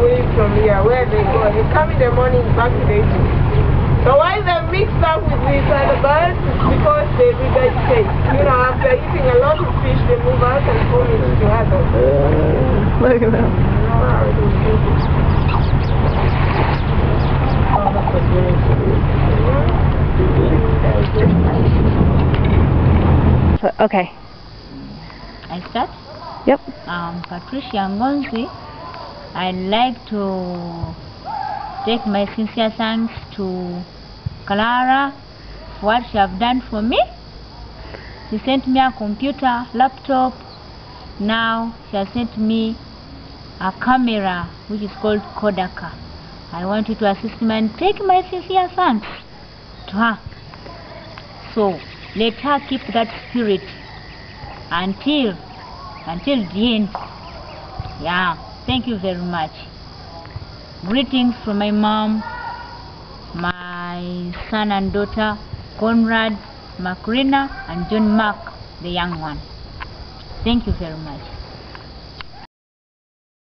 away from here, where they go, they come in the morning back to the evening. So why they mix up with these antibiotics? Because they regurgitate. You know, after eating a lot of fish, they move out and vomit together. Look at them. Okay. I start? Yep. Patricia Mwanzie, I'd like to take my sincere thanks to Clara for what she have done for me. She sent me a computer, laptop. Now she has sent me a camera which is called Kodaka. I want you to assist me and take my sincere thanks to her. So let her keep that spirit until the end. Yeah, thank you very much. Greetings from my mom, my son and daughter, Conrad Macrina and John Mark, the young one. Thank you very much.